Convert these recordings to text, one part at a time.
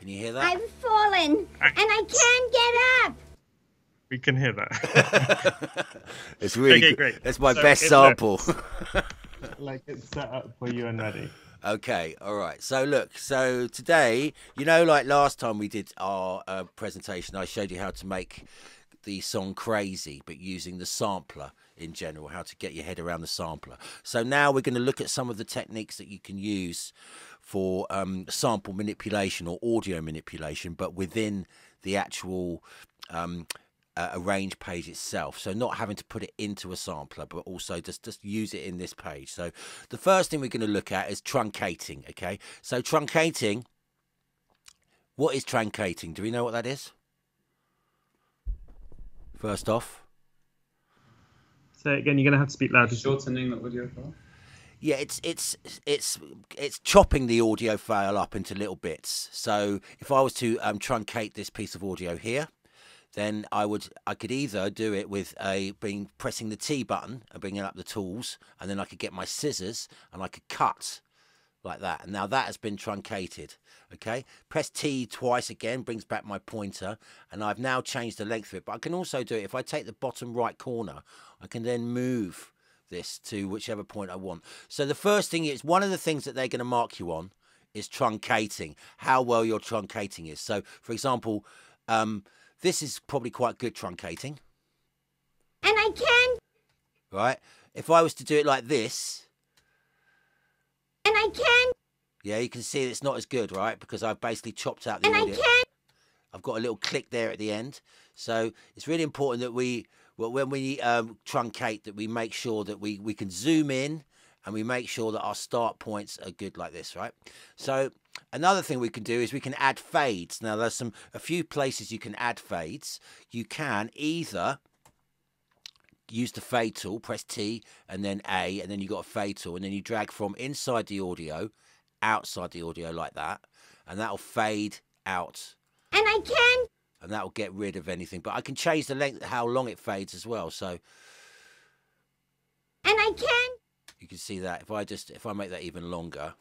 Can you hear that? I've fallen, and I can't get up. We can hear that. It's really okay, great. That's my best sample. Like it's set up for you and ready. Okay, all right. So look, so today, you know, like last time we did our presentation, I showed you how to make the song Crazy, but using the sampler in general, how to get your head around the sampler. So now we're going to look at some of the techniques that you can use for sample manipulation or audio manipulation, but within the actual arrange page itself. So not having to put it into a sampler, but also just use it in this page. So the first thing we're going to look at is truncating. Okay, so truncating, what is truncating? Do we know what that is? First off, say it again. You're going to have to speak louder. Shortening that audio file. Yeah, it's chopping the audio file up into little bits. So if I was to truncate this piece of audio here, then I could either do it with pressing the T button and bringing up the tools, and then I could get my scissors and I could cut like that. And now that has been truncated. Okay, press T twice again, brings back my pointer, and I've now changed the length of it. But I can also do it if I take the bottom right corner, I can then move this to whichever point I want. So the first thing is, one of the things that they're going to mark you on is truncating, how well your truncating is. So for example, this is probably quite good truncating. And I can. Right. If I was to do it like this. And I can. Yeah, you can see it's not as good, right? Because I've basically chopped out the audio. And I can. I've got a little click there at the end. So it's really important that we, well, when we truncate, that we make sure that we can zoom in and we make sure that our start points are good like this, right? So another thing we can do is we can add fades. Now there's a few places you can add fades. You can either use the fade tool, press T and then A, and then you've got a fade tool, and then you drag from inside the audio, outside the audio like that, and that'll fade out. And I can. And that'll get rid of anything. But I can change the length, how long it fades as well. So. And I can. You can see that if I make that even longer,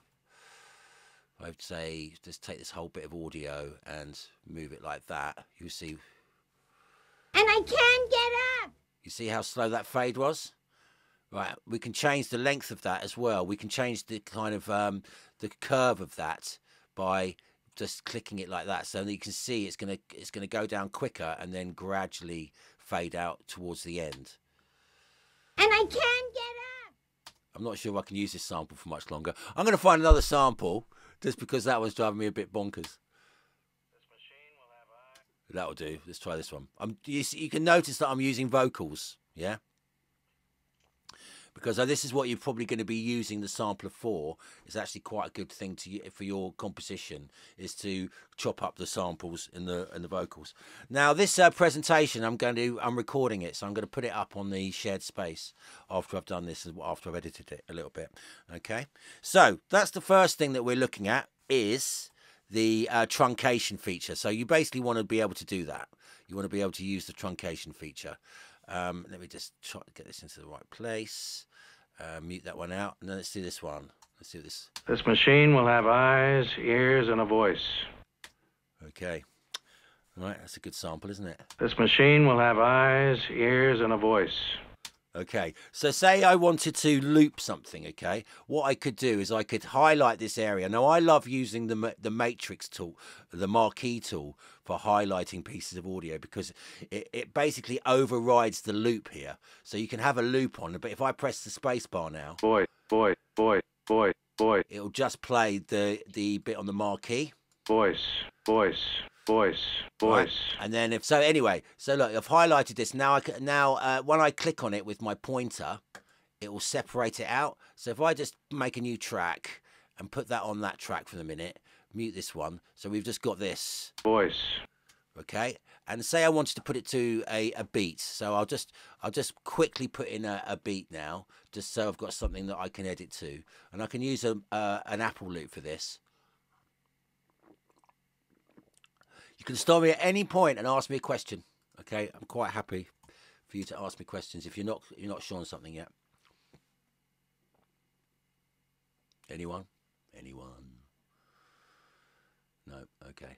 I'd say just take this whole bit of audio and move it like that. You'll see. And I can get up. You see how slow that fade was? Right, we can change the length of that as well. We can change the kind of the curve of that by just clicking it like that, so that you can see it's gonna go down quicker and then gradually fade out towards the end. And I can get up. I'm not sure I can use this sample for much longer. I'm going to find another sample just because that one's driving me a bit bonkers. This machine will have a... That'll do. Let's try this one. You can notice that I'm using vocals, yeah? Because this is what you're probably going to be using the sampler for. It's actually quite a good thing for your composition, is to chop up the samples and the vocals. Now this presentation, I'm recording it, so I'm going to put it up on the shared space after I've done this and after I've edited it a little bit. Okay, so that's the first thing that we're looking at, is the truncation feature. So you basically want to be able to do that. You want to be able to use the truncation feature. Let me just try to get this into the right place. Mute that one out, and then let's do this one. Let's do this. This machine will have eyes, ears, and a voice. Okay. All right, that's a good sample, isn't it? This machine will have eyes, ears, and a voice. Okay, so say I wanted to loop something, okay? What I could do is I could highlight this area. Now, I love using the matrix tool, the marquee tool, for highlighting pieces of audio, because it basically overrides the loop here. So you can have a loop on, but if I press the space bar now... Boy, boy, boy, boy, boy. It'll just play the bit on the marquee. Voice, voice. Voice, voice. Right. And then if so, anyway, so look, I've highlighted this. Now when I click on it with my pointer, it will separate it out. So if I just make a new track and put that on that track for the minute, mute this one. So we've just got this. Voice. Okay. And say I wanted to put it to a beat. So I'll just quickly put in a beat now, just so I've got something that I can edit to. And I can use an Apple loop for this. You can stop me at any point and ask me a question. Okay, I'm quite happy for you to ask me questions if you're not sure on something yet. Anyone? Anyone? No. Okay.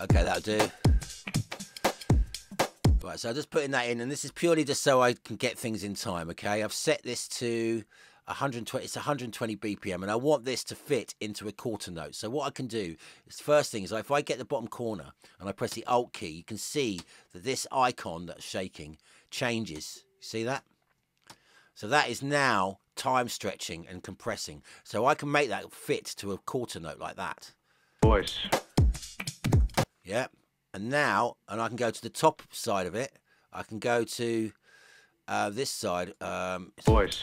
Okay, that'll do. Right, so I'm just putting that in, and this is purely just so I can get things in time, okay? I've set this to 120, it's 120 BPM, and I want this to fit into a quarter note. So what I can do is, first thing is, if I get the bottom corner and I press the Alt key, you can see that this icon that's shaking changes. See that? So that is now time stretching and compressing. So I can make that fit to a quarter note like that. Voice. Yeah. And now, and I can go to the top side of it. I can go to this side. Voice.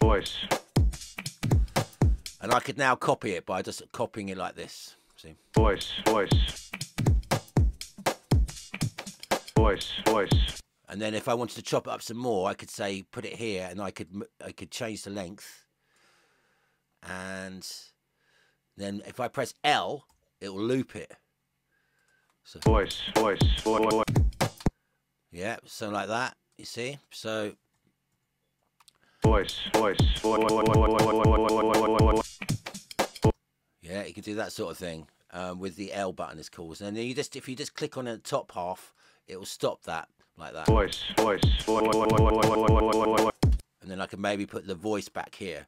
Voice. And I could now copy it by just copying it like this. See? Voice. Voice. Voice. Voice. And then if I wanted to chop it up some more, I could say put it here, and I could change the length. And then if I press L, it will loop it. So, voice, voice, voice. Yeah, something like that, you see? So, voice, voice, voice. Yeah, you can do that sort of thing with the L button, it's called. And then you just, if you just click on the top half, it will stop that, like that. Voice, voice, voice. And then I can maybe put the voice back here.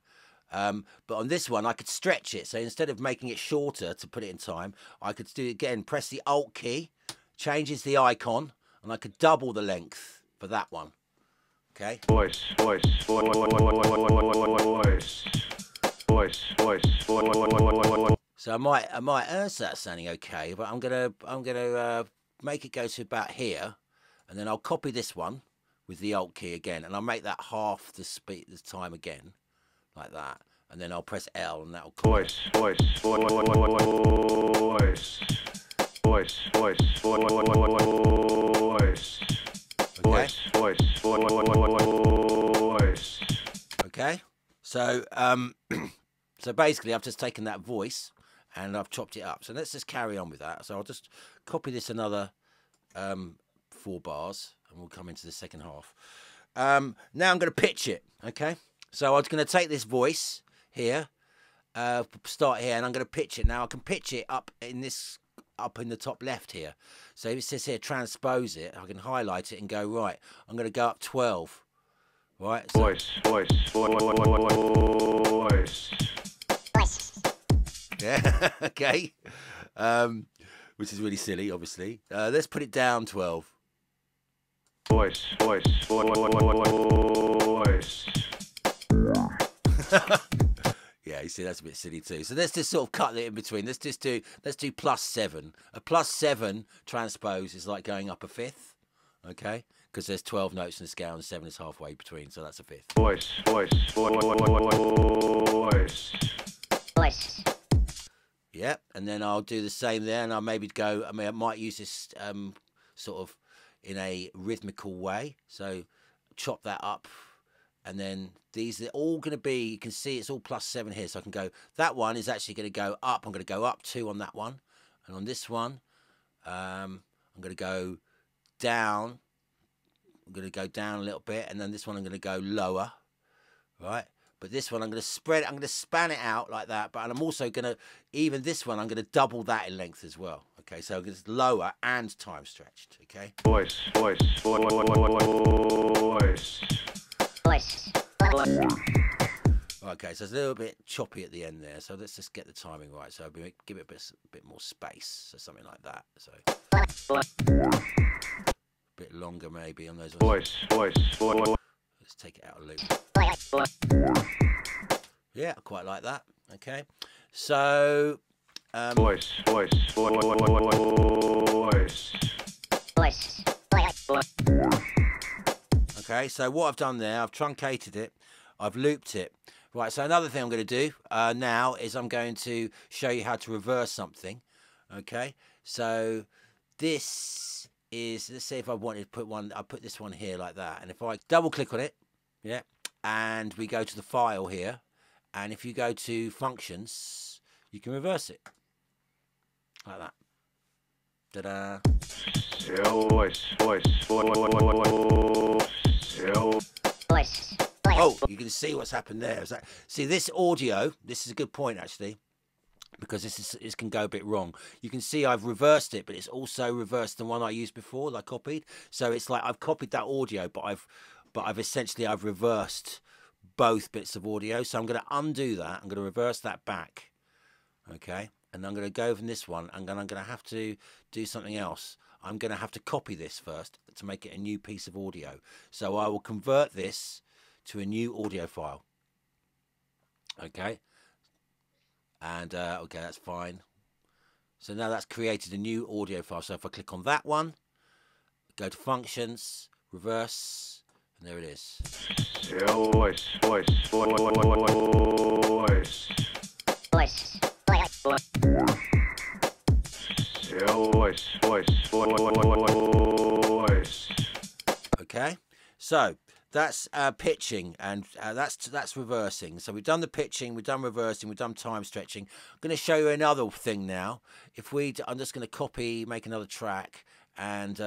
But on this one, I could stretch it. So instead of making it shorter to put it in time, I could do it again, press the Alt key, changes the icon, and I could double the length for that one. Okay? Voice, voice, voice, voice, voice, voice, voice. So I might, that's sounding okay, but I'm gonna make it go to about here, and then I'll copy this one with the Alt key again, and I'll make that half the speed, the time again. Like that, and then I'll press L, and that'll voice, voice, voice, voice, voice, voice, voice, voice, voice, voice. Okay, so so basically, I've just taken that voice and I've chopped it up. So let's just carry on with that. So I'll just copy this another 4 bars, and we'll come into the second half. Now I'm going to pitch it. Okay. So I'm going to take this voice here, start here, and I'm going to pitch it. Now I can pitch it up in the top left here. So if it says here, transpose it, I can highlight it and go, right, I'm going to go up 12. Right? So, voice, voice, voice, voice. Yeah, okay. Which is really silly, obviously. Let's put it down 12. Voice, voice, voice. Yeah, you see, that's a bit silly too. So let's just sort of cut it in between. Let's just do, let's do +7. A +7 transpose is like going up a 5th, okay? Because there's 12 notes in the scale, and 7 is halfway between, so that's a 5th. Voice, voice, voice, voice. Yep, and then I'll do the same there, and I'll maybe go. I mean, I might use this sort of in a rhythmical way. So chop that up. And then these are all going to be, you can see it's all +7 here. So I can go, that one is actually going to go up. I'm going to go up 2 on that one. And on this one, I'm going to go down. I'm going to go down a little bit. And then this one, I'm going to go lower. Right? But this one, I'm going to spread it. I'm going to span it out like that. But I'm also going to, even this one, I'm going to double that in length as well. Okay? So it's lower and time stretched. Okay? Voice, voice, voice, voice. Voice. Okay, so it's a little bit choppy at the end there, so let's just get the timing right. So give it a bit more space, so something like that. So a bit longer maybe on those ones. Voice, voice. Let's take it out of loop. Yeah, I quite like that. Okay, so voice, voice, voice, voice. Okay, so what I've done there, I've truncated it, I've looped it. Right, so another thing I'm going to do now is I'm going to show you how to reverse something. Okay, so this is, let's see if I wanted to put one, I'll put this one here like that. And if I double click on it, yeah, and we go to the file here. And if you go to functions, you can reverse it. Like that. Ta-da. Voice, voice, voice. Voice, voice, Oh, you can see what's happened there. Is that, see, this audio, this is a good point, actually, because this can go a bit wrong. You can see I've reversed it, but it's also reversed the one I used before that I copied. So it's like I've copied that audio, but I've essentially reversed both bits of audio. So I'm going to undo that. I'm going to reverse that back. Okay. And I'm going to go from this one, and then I'm going to have to do something else. I'm going to have to copy this first to make it a new piece of audio. So I will convert this to a new audio file. Okay. And, okay, that's fine. So now that's created a new audio file. So if I click on that one, go to functions, reverse, and there it is. Okay, so that's pitching, and that's reversing. So we've done the pitching, we've done reversing, we've done time stretching. I'm going to show you another thing now. I'm just going to copy, make another track, and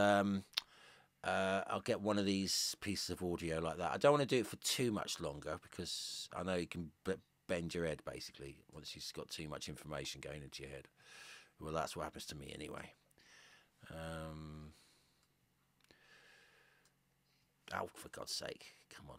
I'll get one of these pieces of audio like that. I don't want to do it for too much longer, because I know you can bend your head, basically, once you've got too much information going into your head. Well, that's what happens to me anyway. Oh, for God's sake, come on.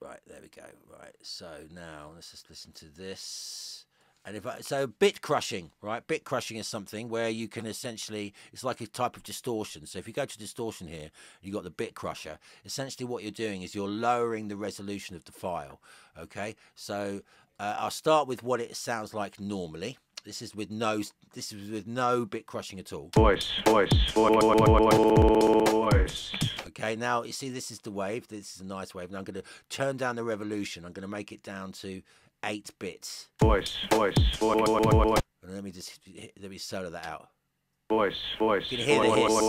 Right, there we go. Right, so now let's just listen to this. And so bit crushing, right? Bit crushing is something where you can essentially, it's like a type of distortion. So if you go to distortion here, you've got the bit crusher. Essentially what you're doing is you're lowering the resolution of the file, okay? So I'll start with what it sounds like normally. This is with no bit crushing at all. Voice. Okay, now you see this is the wave. This is a nice wave. Now I'm going to turn down the revolution. I'm going to make it down to 8 bits. Voice. Let me solo that out. Voice. You can hear the hiss.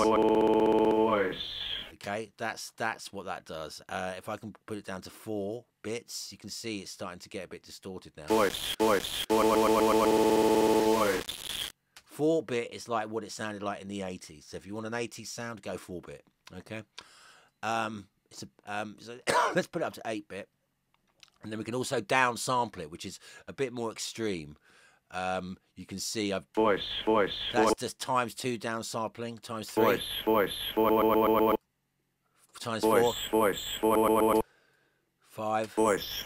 Voice. Okay, that's what that does. If I can put it down to 4 bits, you can see it's starting to get a bit distorted now. Voice. 4-bit is like what it sounded like in the 80s. So if you want an 80s sound, go 4-bit. Okay. So let's put it up to 8-bit. And then we can also downsample it, which is a bit more extreme. You can see I've voice. That's just ×2 downsampling, ×3. Voice. ×4. Voice. 5. Voice.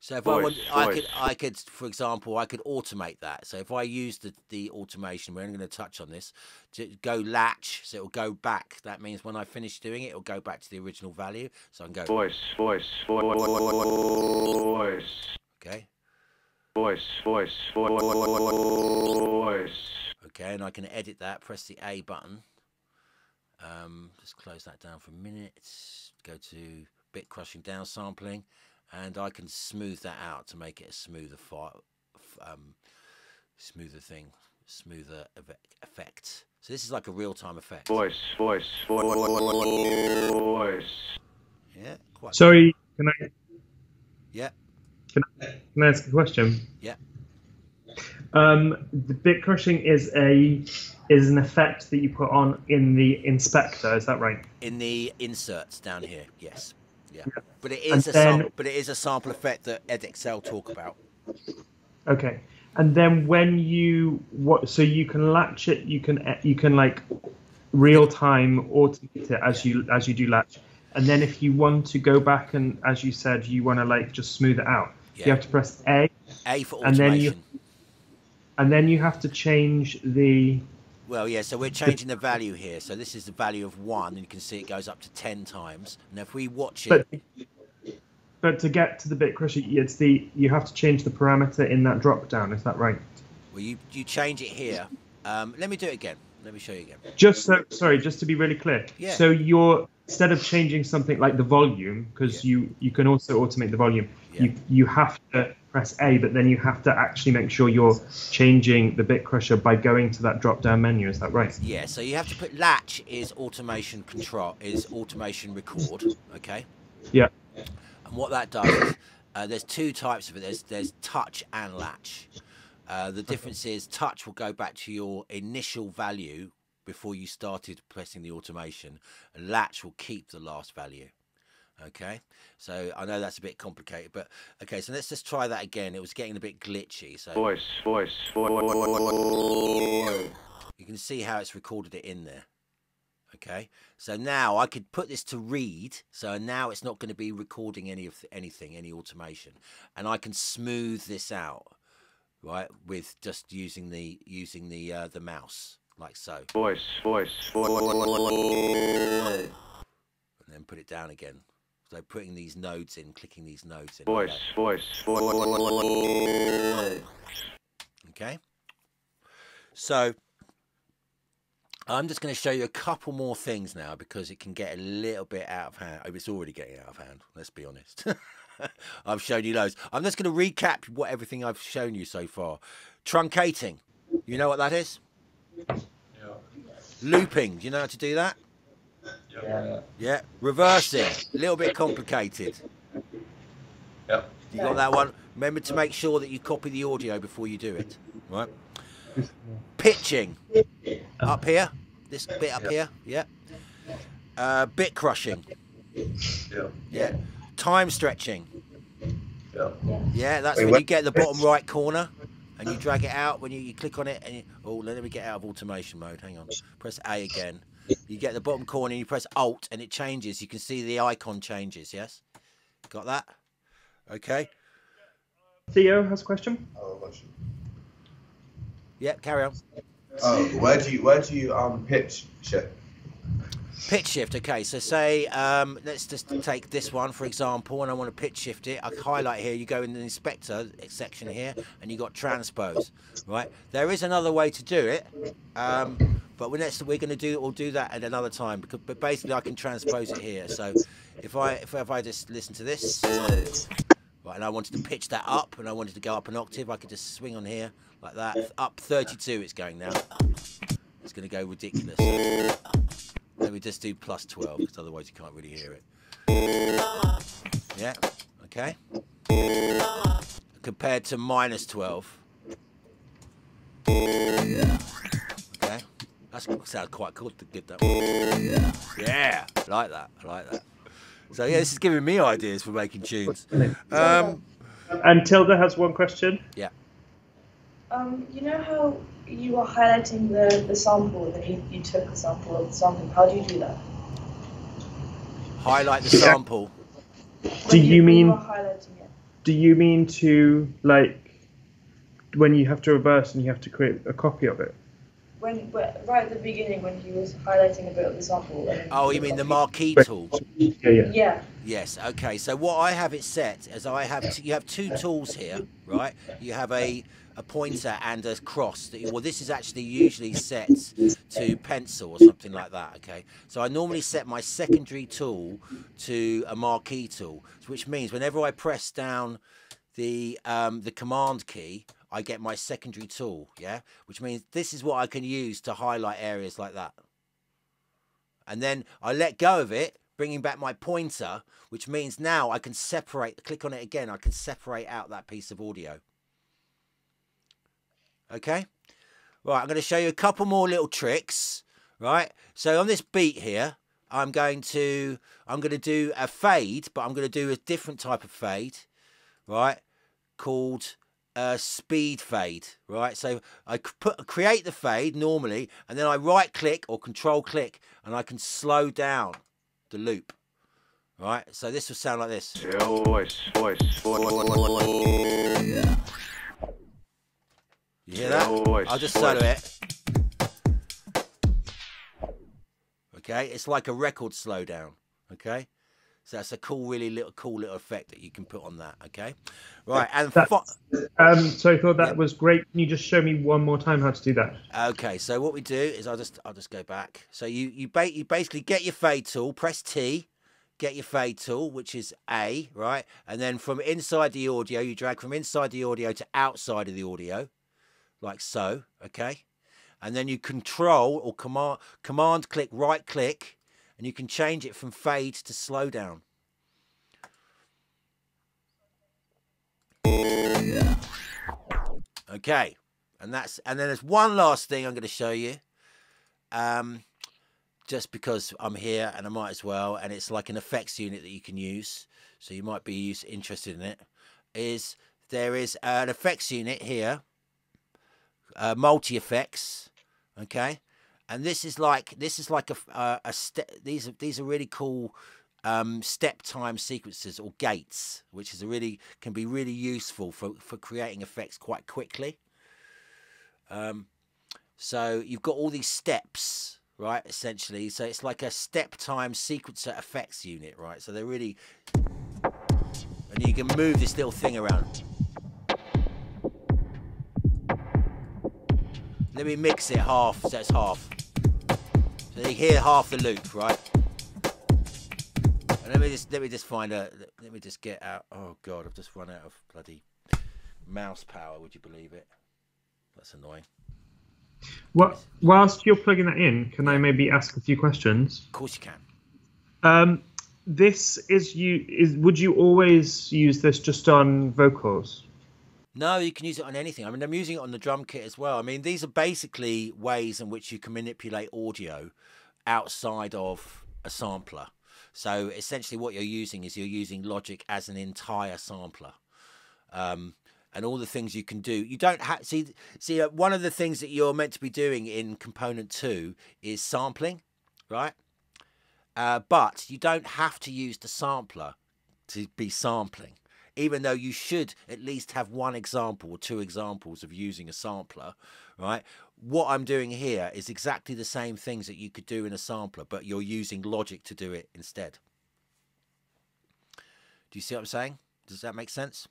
So if I could, for example, I could automate that. So if I use the automation, we're only going to touch on this, to go latch, so it'll go back. That means when I finish doing it, it'll go back to the original value. So I can go voice. Okay. Voice. Okay, and I can edit that. Press the A button. Just close that down for a minute. Go to bit crushing, down sampling. And I can smooth that out to make it a smoother file, smoother effect. So this is like a real-time effect. Voice. Yeah. Quite. Sorry, good. Can I? Yeah. Can I ask a question? Yeah. The bit crushing is an effect that you put on in the inspector. Is that right? In the inserts down here. Yes. Yeah. But it is a sample effect that EdXL talk about. Okay, and then when you so you can latch it, you can like real time automate it as you do latch, and then if you want to go back and, as you said, you want to like just smooth it out, you have to press A for automation, and then you have to change the. Well, yeah, so we're changing the value here. So this is the value of 1, and you can see it goes up to 10 times. And if we watch it... But to get to the bit crusher, you have to change the parameter in that drop-down. Is that right? Well, you change it here. Let me do it again. Let me show you again. Sorry, just to be really clear. Yeah. So instead of changing something like the volume, because you can also automate the volume, you have to press A, but then you have to actually make sure you're changing the bit crusher by going to that drop-down menu. Is that right? Yeah. So you have to put latch is automation control, is automation record. Okay. Yeah. And what that does is there's two types of it. There's touch and latch. The difference is touch will go back to your initial value before you started pressing the automation. Latch will keep the last value. Okay, so I know that's a bit complicated, but okay, so let's just try that again. It was getting a bit glitchy. So voice. You can see how it's recorded it in there. Okay, so now I could put this to read. So now it's not going to be recording any automation, and I can smooth this out, right, with just using the mouse like so. Voice. And then put it down again. So putting these nodes in, clicking these nodes in. Voice. Okay. So I'm just going to show you a couple more things now because it can get a little bit out of hand. It's already getting out of hand, let's be honest. I've shown you loads. I'm just going to recap what everything I've shown you so far. Truncating. You know what that is? Yeah. Looping. Do you know how to do that? Yeah. Yeah. Reversing. A little bit complicated. Yeah. You got that one? Remember to make sure that you copy the audio before you do it. Right? Pitching. Up here. This bit up here. Yeah. Bit crushing. Yeah. Yeah. Time stretching. Yeah. Yeah, that's when you get the bottom right corner and you drag it out. When you click on it and you... Oh, let me get out of automation mode. Hang on. Press A again. You get the bottom corner and you press Alt and it changes. You can see the icon changes, yes? Got that? Okay. Theo has a question. Oh, question. Yep, carry on. Where do you pitch shift? Pitch shift, okay. So say, let's just take this one, for example, and I want to pitch shift it. I highlight here, you go in the inspector section here, and you got transpose, right? There is another way to do it. But we'll do that at another time because basically I can transpose it here. So if I just listen to this, right, and I wanted to pitch that up and I wanted to go up an octave, I could just swing on here like that. Up 32 it's going now. It's gonna go ridiculous. Let me just do plus 12 because otherwise you can't really hear it. Yeah, okay. Compared to minus 12. That sounds quite cool to get that one. Yeah, I like that. I like that. So yeah, this is giving me ideas for making tunes. And Tilda has one question. Yeah. You know how you were highlighting the sample, and you took the sample of the sample. How do you do that? Highlight the sample. Do you mean to, like, when you have to reverse and you have to create a copy of it? Right at the beginning when he was highlighting a bit of the sample. Oh, you mean the marquee tool? Yeah. Yes, okay. So what I have it set as you have two tools here, right? You have a pointer and a cross. Well, this is actually usually set to pencil or something like that, okay? So I normally set my secondary tool to a marquee tool, which means whenever I press down the command key, I get my secondary tool, yeah? Which means this is what I can use to highlight areas like that. And then I let go of it, bringing back my pointer, which means now I can separate, click on it again, I can separate out that piece of audio. Okay? Right, I'm going to show you a couple more little tricks, right? So on this beat here, I'm going to do a fade, but I'm going to do a different type of fade, right? Called... speed fade, right? So I create the fade normally, and then I right click or control click, and I can slow down the loop, right? So this will sound like this. Yeah. You hear that? I'll just solo it. Okay, it's like a record slowdown. Okay. So that's a really cool little effect that you can put on that, okay? Right, and... so I thought that was great. Can you just show me one more time how to do that? Okay, so what we do is I'll just go back. So you basically get your fade tool, press T, get your fade tool, which is A, right? And then from inside the audio, you drag from inside the audio to outside of the audio, like so, okay? And then you control or command click, right click, and you can change it from fade to slow down. Okay, and then there's one last thing I'm going to show you, just because I'm here and I might as well, and it's like an effects unit that you can use, so you might be interested in it. Is there is an effects unit here, multi effects, okay, and this is like a step. These are really cool. Step time sequences or gates, which is can be really useful for creating effects quite quickly. So you've got all these steps, right? Essentially, so it's like a step time sequencer effects unit, right? So they're really, and you can move this little thing around. Let me mix it half, so it's half. So you hear half the loop, right? Let me just get out. Oh God, I've just run out of bloody mouse power. Would you believe it? That's annoying. What? Whilst you're plugging that in, can I maybe ask a few questions? Of course you can. Would you always use this just on vocals? No, you can use it on anything. I mean, I'm using it on the drum kit as well. I mean, these are basically ways in which you can manipulate audio outside of a sampler. So essentially what you're using Logic as an entire sampler, and all the things you can do. You don't have, see one of the things that you're meant to be doing in component 2 is sampling, right? But you don't have to use the sampler to be sampling, even though you should at least have one example or two examples of using a sampler, right? What I'm doing here is exactly the same things that you could do in a sampler, but you're using Logic to do it instead. Do you see what I'm saying? Does that make sense?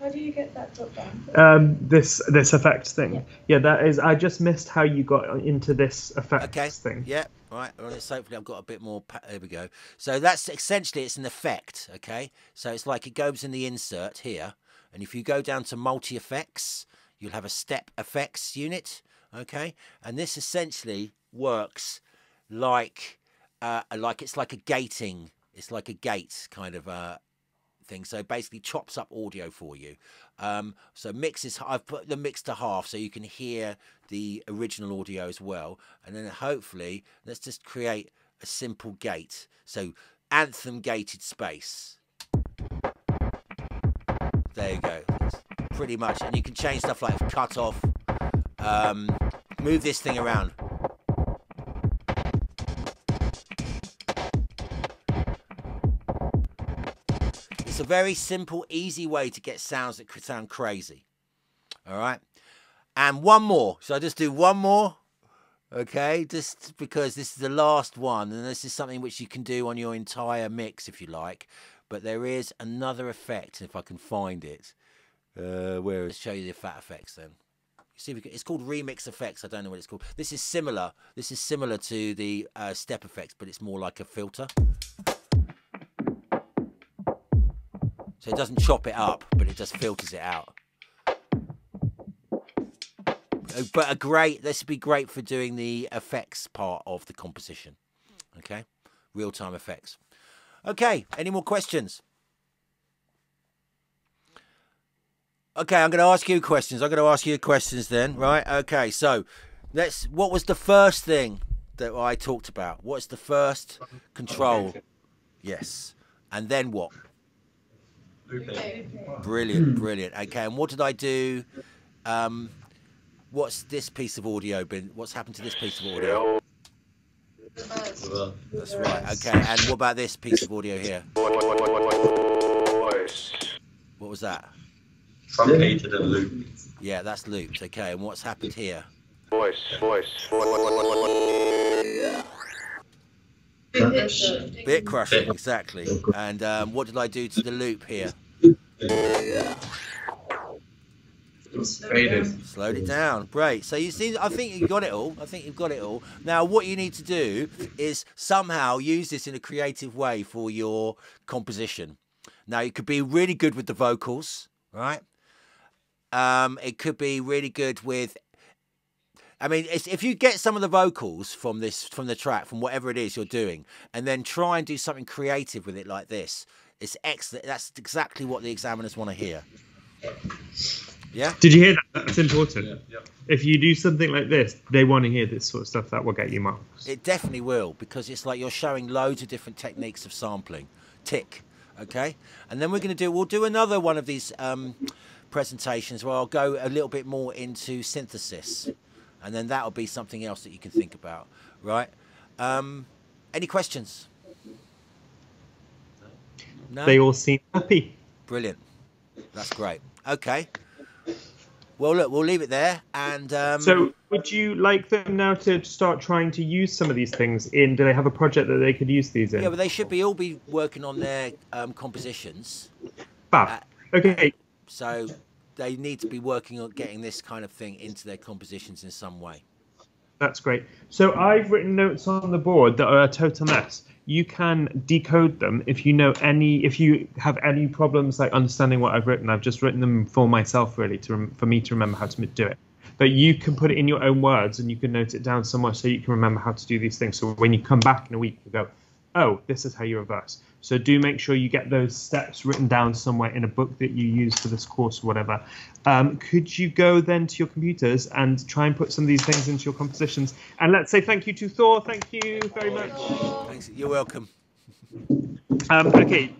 How do you get that book down? This effects thing. Yeah, that is. I just missed how you got into this effects thing. Yeah. All right. Well, hopefully I've got a bit more. There we go. So that's essentially it's an effect. Okay. So it's like it goes in the insert here, and if you go down to multi effects, you'll have a step effects unit, okay? And this essentially works like it's like a gating, it's like a gate kind of thing. So basically chops up audio for you. So mixes, I've put the mix to half so you can hear the original audio as well. And then hopefully, let's just create a simple gate. So Anthem gated space. There you go. Pretty much, and you can change stuff like cut off, move this thing around. It's a very simple, easy way to get sounds that could sound crazy. All right, and one more. So I just do one more, okay? Just because this is the last one, and this is something which you can do on your entire mix if you like. But there is another effect, if I can find it. Where is, show you the fat effects then. You see, it's called remix effects. I don't know what it's called. This is similar to the step effects, but it's more like a filter. So it doesn't chop it up, but it just filters it out. But this would be great for doing the effects part of the composition. Okay, real-time effects. Okay, any more questions? Okay, I'm going to ask you questions. Then, right? Okay, so what was the first thing that I talked about? What's the first control? Yes. And then what? Brilliant, brilliant. Okay, and what did I do? What's this piece of audio been? What's happened to this piece of audio? That's right. Okay, and what about this piece of audio here? What was that? Truncated and looped. Yeah, that's looped. Okay, and what's happened here? Voice. Bit crushing, exactly. And what did I do to the loop here? Slowed it down. Great. So you see, I think you've got it all. Now, what you need to do is somehow use this in a creative way for your composition. Now, you could be really good with the vocals, right? It could be really good with, I mean, if you get some of the vocals from the track, from whatever it is you're doing, and then try and do something creative with it like this, it's excellent. That's exactly what the examiners want to hear. Yeah. Did you hear that? That's important. Yeah. Yeah. If you do something like this, they want to hear this sort of stuff. That will get you marks. It definitely will, because it's like you're showing loads of different techniques of sampling. Tick. Okay. And then we're going to do, we'll do another one of these presentations where I'll go a little bit more into synthesis. And then that'll be something else that you can think about. Right. Any questions? No? They all seem happy. Brilliant. That's great. Okay. Well, look, we'll leave it there. And so would you like them now to start trying to use some of these things in? Do they have a project that they could use these in? Yeah, but they should be all be working on their compositions. Fab. Okay. So they need to be working on getting this kind of thing into their compositions in some way. That's great. So I've written notes on the board that are a total mess. You can decode them if you know any, if you have any problems like understanding what I've written. I've just written them for myself, really, for me to remember how to do it. But you can put it in your own words and you can note it down somewhere so you can remember how to do these things. So when you come back in a week, you go, oh, this is how you reverse. So do make sure you get those steps written down somewhere in a book that you use for this course or whatever. Could you go then to your computers and try and put some of these things into your compositions? And let's say thank you to Thor. Thank you very much. Thanks. You're welcome. Okay.